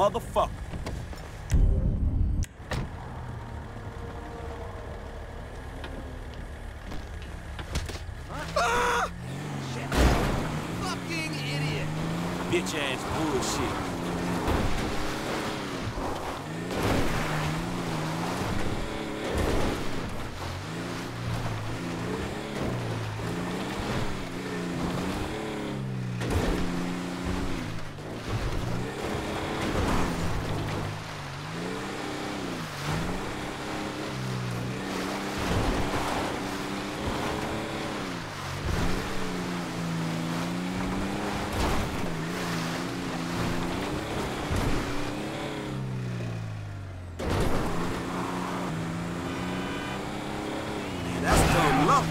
motherfucker. Ah! Shit. Fucking idiot. Bitch ass bullshit.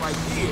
Right here.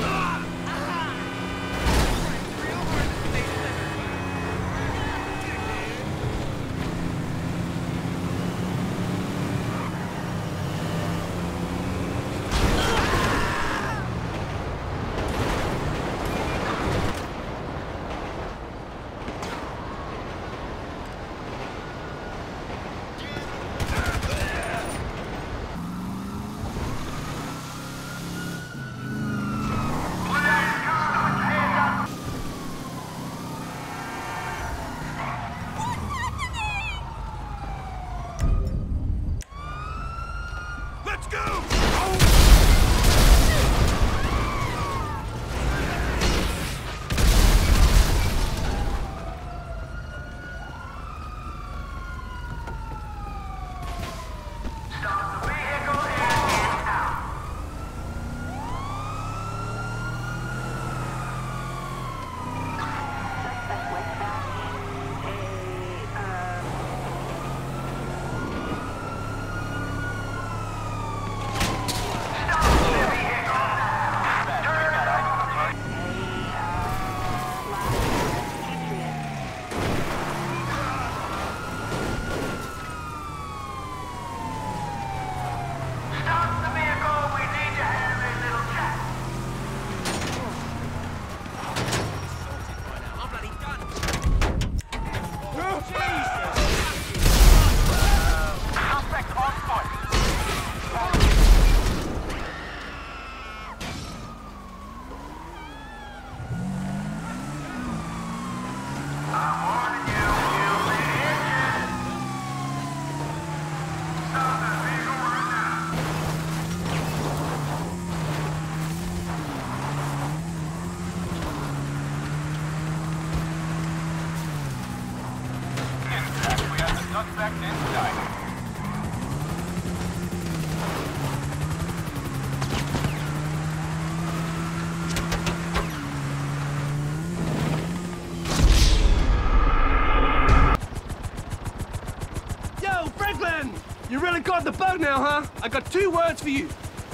You really got the bug now, huh? I got two words for you.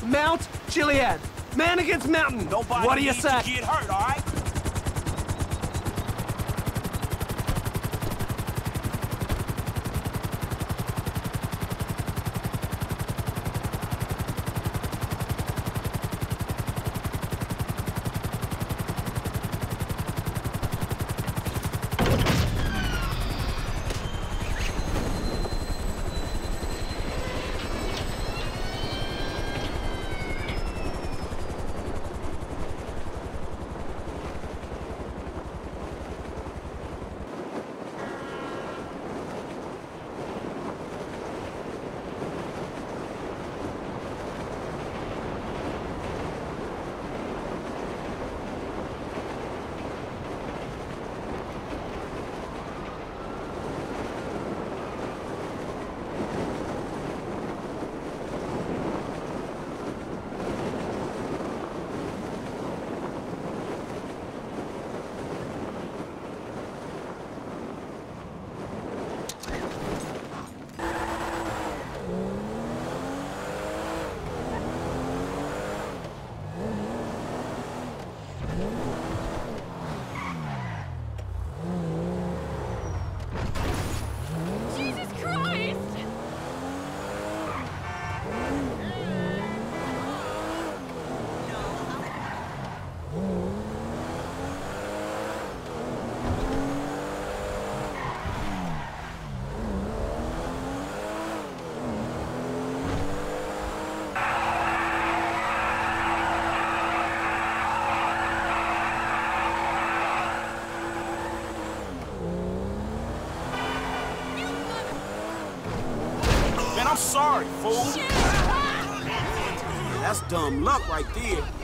Mount Gilead. Man against mountain. Nobody what do you say? Nobody get hurt, all right? I'm sorry, fool. That's dumb luck right there.